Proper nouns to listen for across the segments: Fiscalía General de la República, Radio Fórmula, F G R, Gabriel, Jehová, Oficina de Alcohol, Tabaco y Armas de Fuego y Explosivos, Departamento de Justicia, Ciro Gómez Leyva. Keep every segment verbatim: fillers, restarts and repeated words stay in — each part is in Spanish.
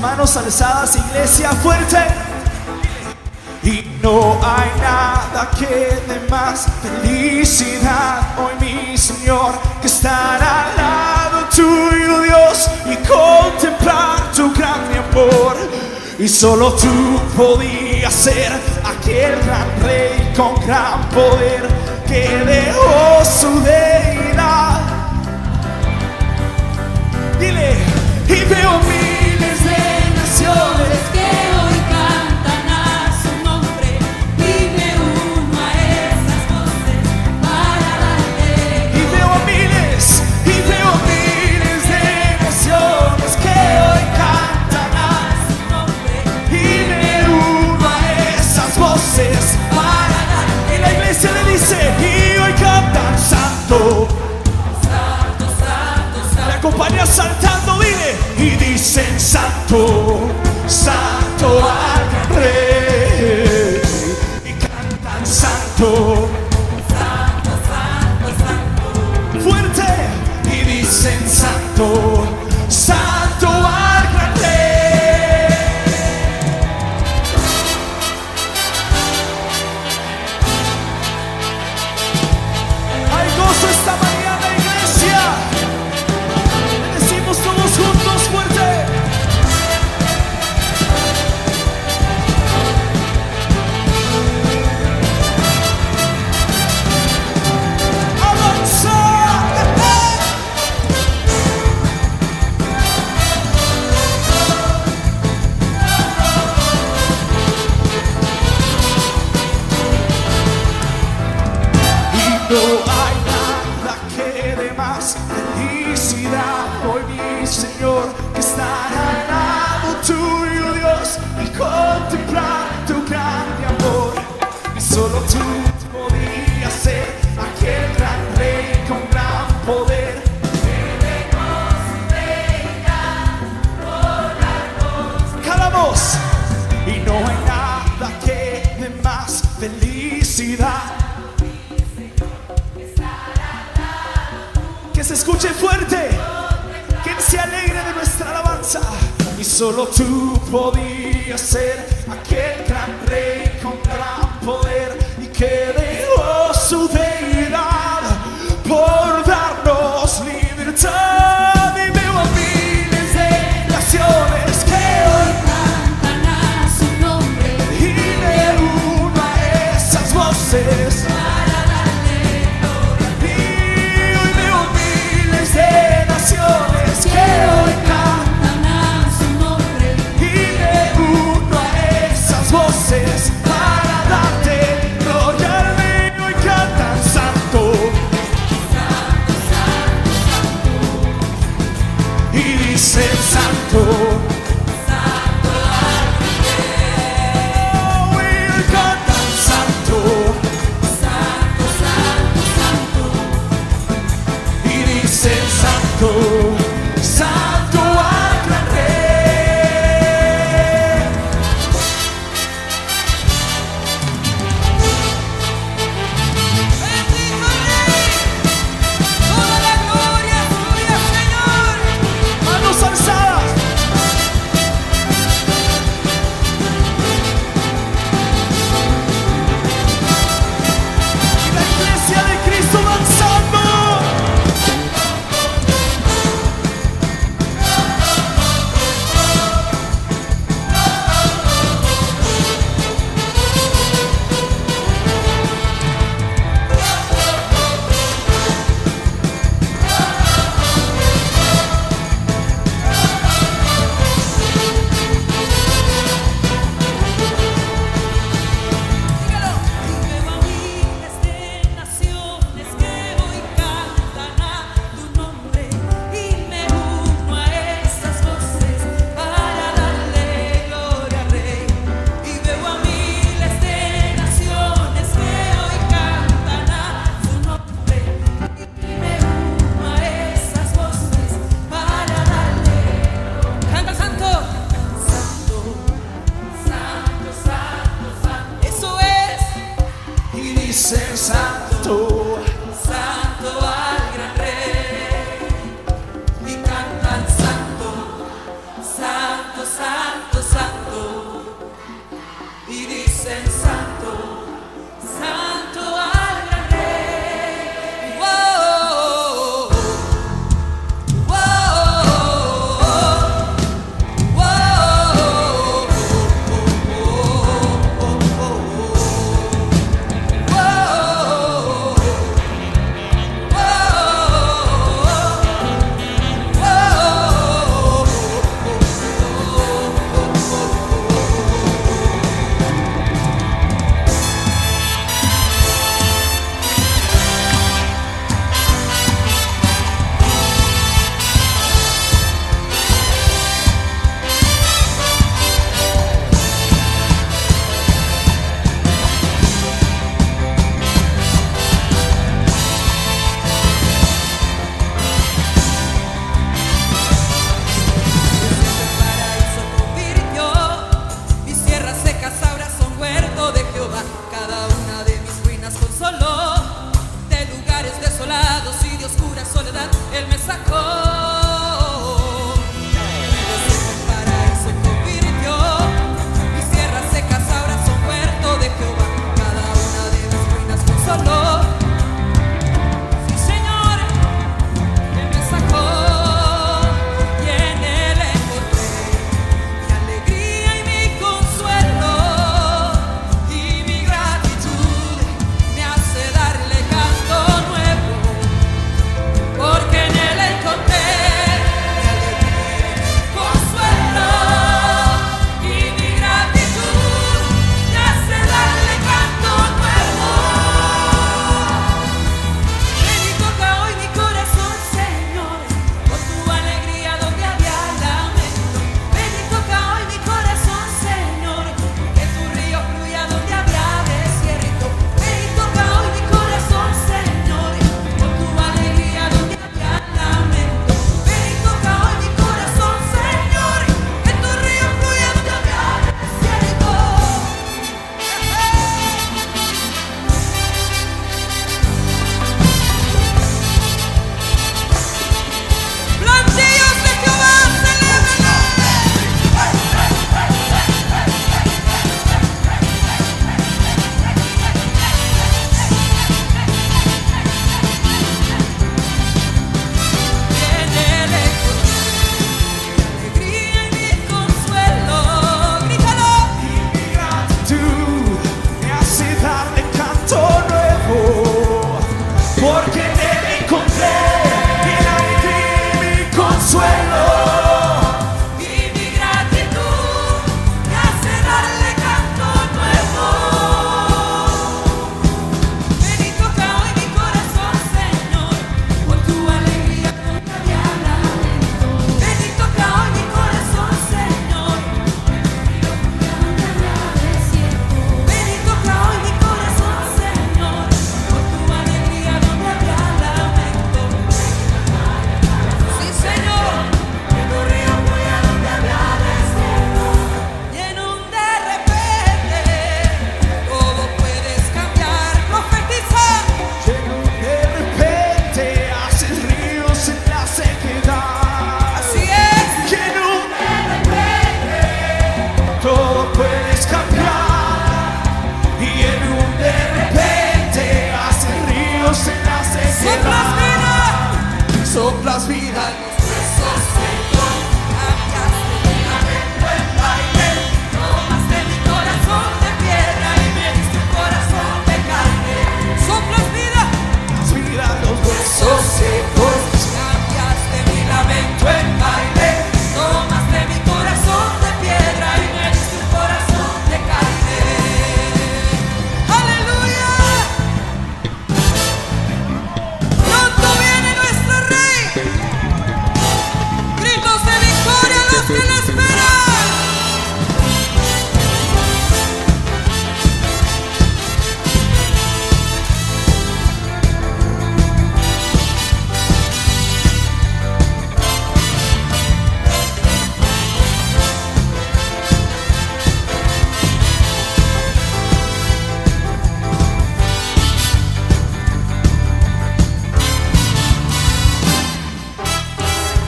manos alzadas, iglesia fuerte. Y no hay nada que dé más felicidad hoy, mi Señor, que estar al lado tuyo, Dios, y contemplar tu gran amor. Y solo tú podías ser aquel gran rey con gran poder que dejó su deidad. Dile, y veo miles de naciones que hoy cantan a su nombre, y me uno a esas voces para darte. Y veo miles, y veo miles de naciones que hoy cantan a su nombre, y me uno a esas voces para darte. Y la iglesia le dice, y hoy cantan santo. Acompaña saltando, dile, y dicen santo, santo al rey, y cantan santo, santo, santo, santo, fuerte, y dicen santo, santo al rey. Hay gozo esta mañana, iglesia. Todos juntos, fuerte. ¡Avanza! Y no hay nada que dé más felicidad hoy, mi Señor, que estar al lado tuyo, Dios, y contemplar tu grande amor. Y solo tú podías ser aquel gran rey con gran poder que dejó su deidad por la cruz. Calamos, y no hay nada que dé más felicidad. Que se escuche fuerte, que se alegre de nuestra alabanza. Y solo tú podías ser aquel gran rey con gran poder y que dejó su deidad por darnos libertad. Y veo a miles de naciones que hoy cantan a su nombre, y me uno a esas voces. Él me sacó. Los ojos para Él se convirtió. Mis tierras secas ahora son huerto de Jehová. Cada una de mis ruinas consoló. Sí, Señor, Él me sacó. Y en Él encontré mi alegría y mi consuelo. Y mi gratitud me hace darle canto nuevo. Porque soplas vida en los huesos, Señor, cambiaste una lengua en baile, tomaste mi corazón de piedra y me diste un corazón de carne. Soplas vida, soplas vida en los huesos secos, cambiaste mi lamento en baile, tomaste mi corazón de piedra y me diste un corazón de carne. ¡Aleluya! ¡Pronto viene nuestro Rey! Gritos de victoria a los que le esperan.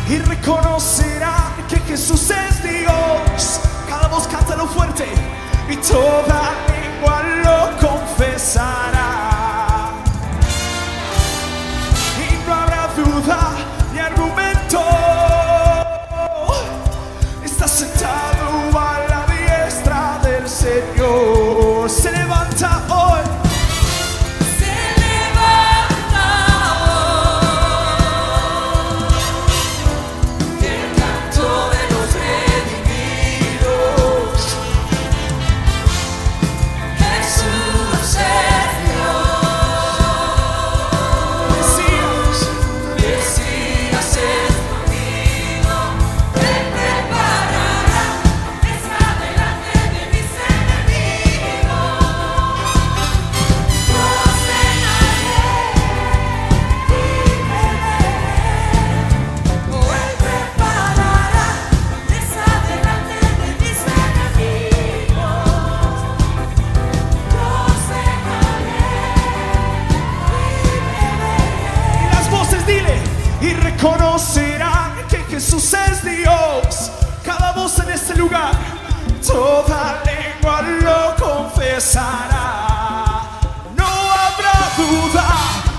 Y reconocerán que Jesús es Dios. Cada voz cántalo fuerte y toda lengua lo confesará. Y no habrá duda ni argumento. Está sentado a la diestra del Señor. Se levanta hoy. Jesús es conocerán que Jesús es Dios. Cada voz en este lugar, toda lengua lo confesará. No habrá duda,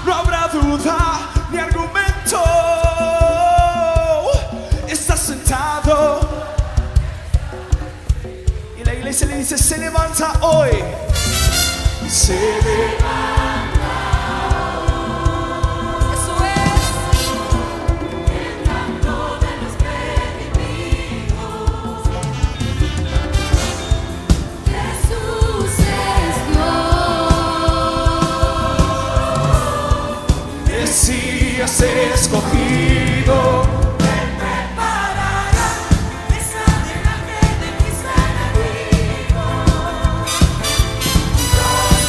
no habrá duda ni argumento. Está sentado y la iglesia le dice: se levanta hoy. Se levanta. Escogido, Él preparará mesa delante de mis enemigos. Los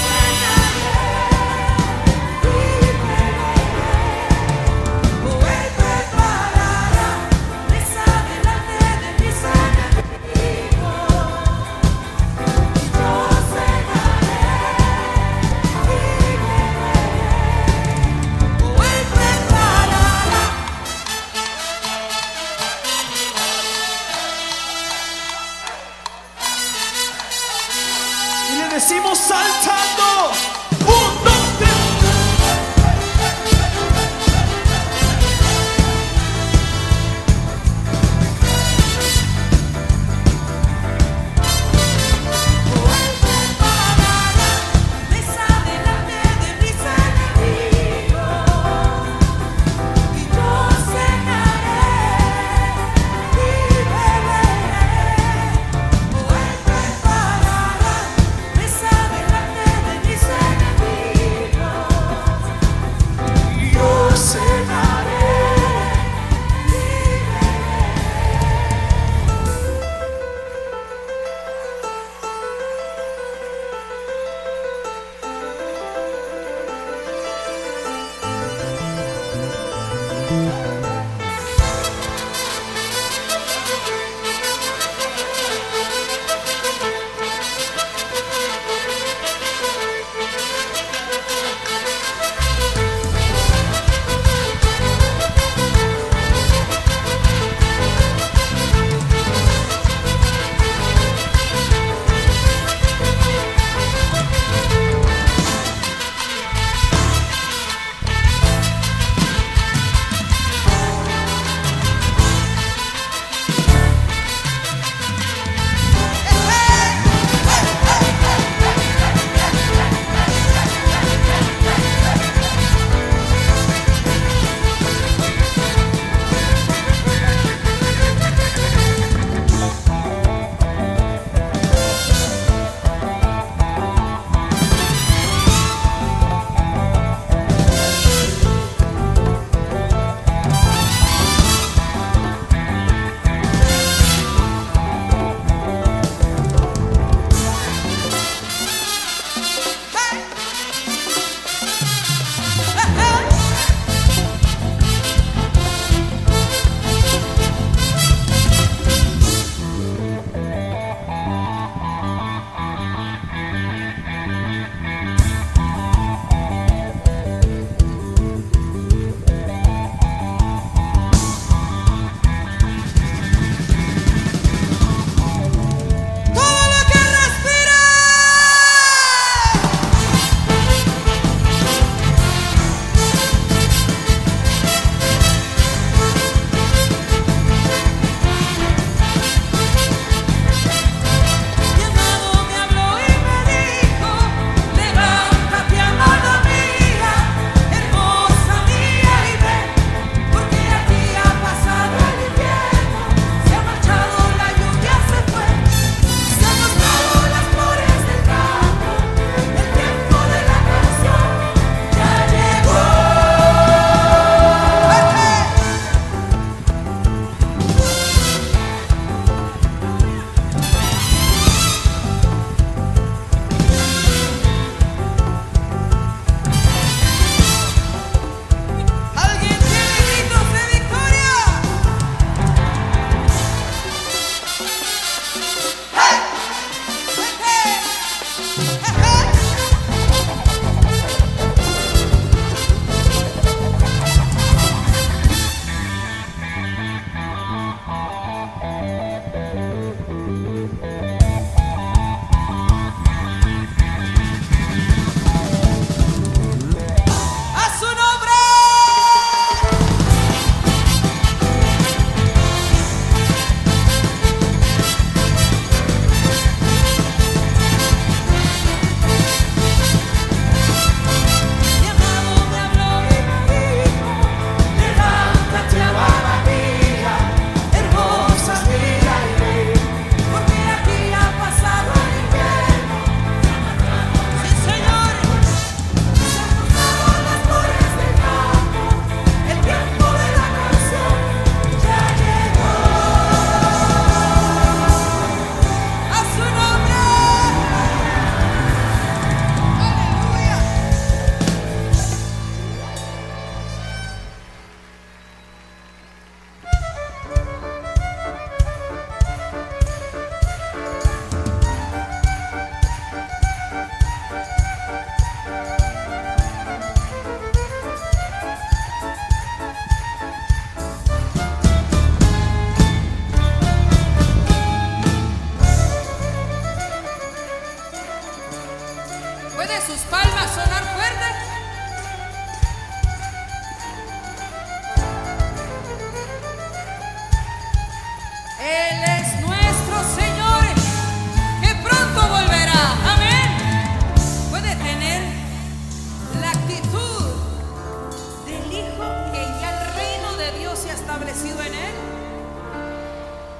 fortalecido en Él.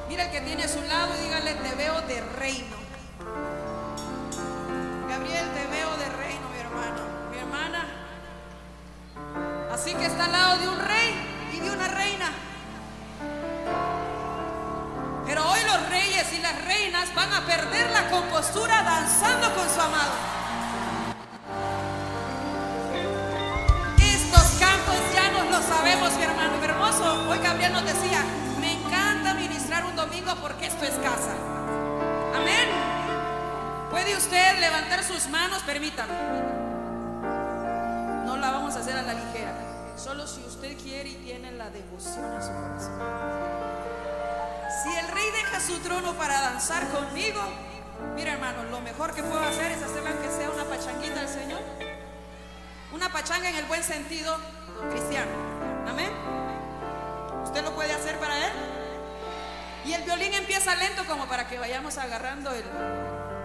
Mira el que tiene a su lado y dígale: te veo de reino. Gabriel, te veo de reino, mi hermano, mi hermana. Así que está al lado de un rey y de una reina. Pero hoy los reyes y las reinas van a perder la compostura danzando con su amado. Sabemos, mi hermano, mi hermoso. Hoy Gabriel nos decía: me encanta ministrar un domingo porque esto es casa. Amén. ¿Puede usted levantar sus manos? Permítame. No la vamos a hacer a la ligera. Solo si usted quiere y tiene la devoción a su corazón. Si el rey deja su trono para danzar conmigo, mira, hermano, lo mejor que puedo hacer es hacerle aunque sea una pachanguita al Señor. Una pachanga en el buen sentido cristiano. Amén. Usted lo puede hacer para Él. Y el violín empieza lento, como para que vayamos agarrando el...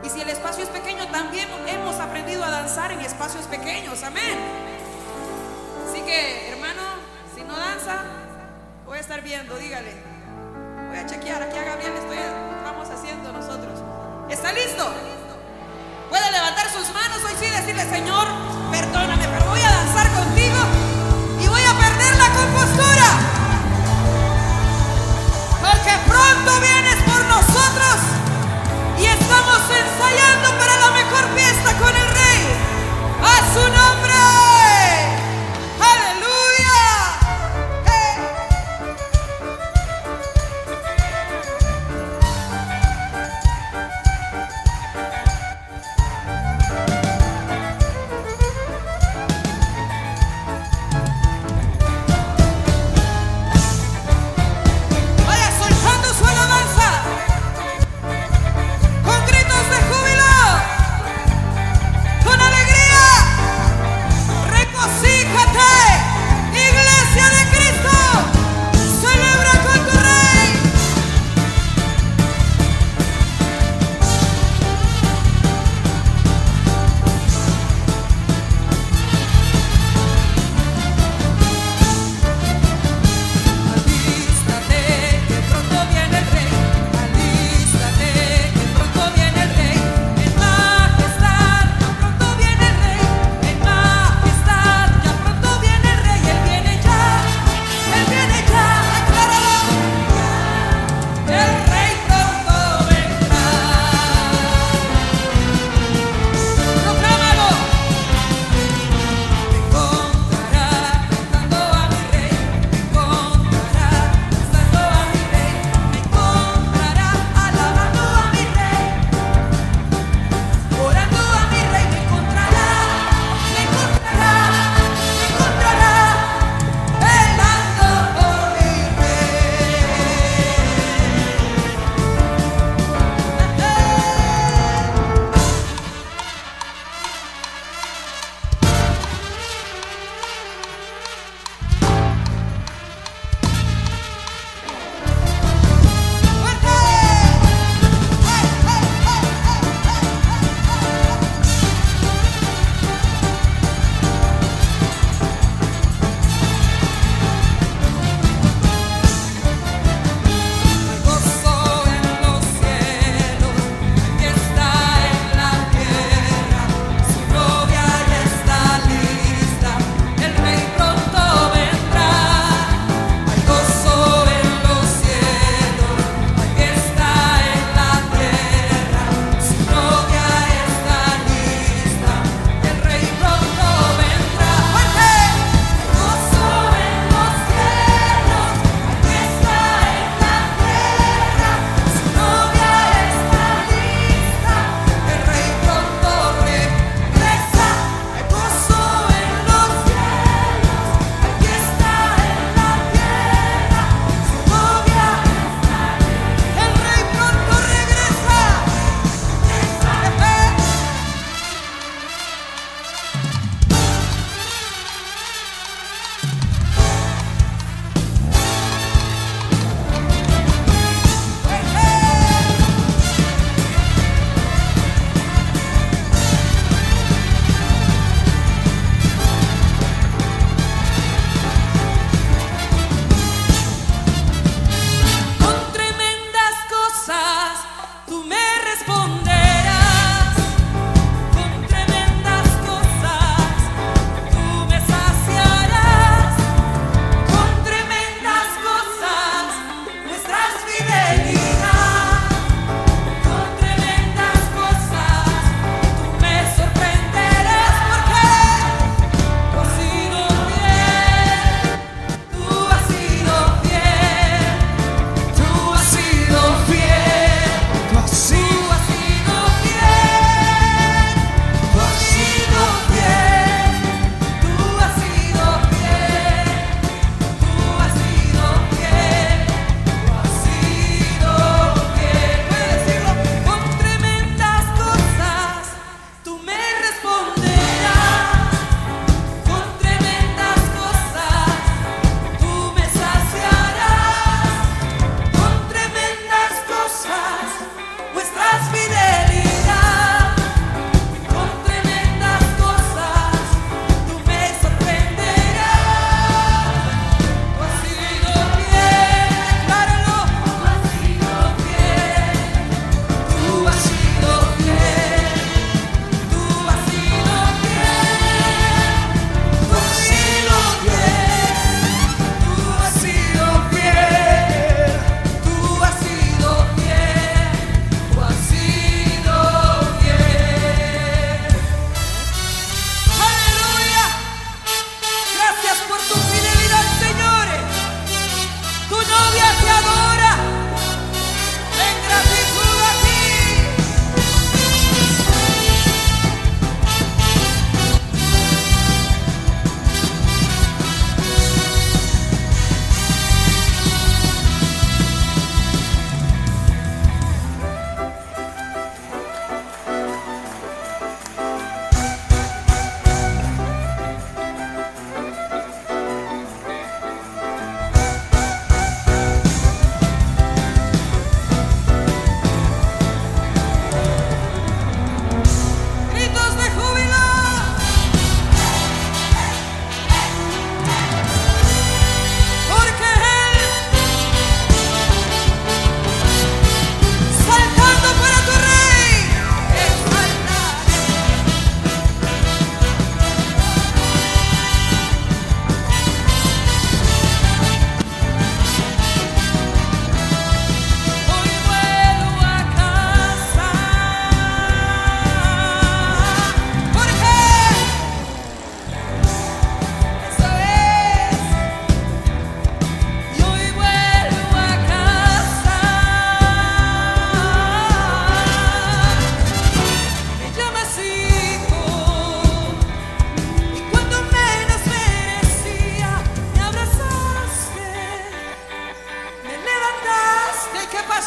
Y si el espacio es pequeño, también hemos aprendido a danzar en espacios pequeños. Amén. Así que, hermano, si no danza, voy a estar viendo. Dígale: voy a chequear aquí a Gabriel. Estoy... Estamos haciendo nosotros. ¿Está listo? Puede levantar sus manos hoy sí y decirle: Señor, perdóname, pero voy a danzar contigo. Compostura, porque pronto vienes por nosotros y estamos ensayando para la mejor fiesta con el Rey. A su nombre, aleluya. Hey.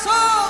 corazón.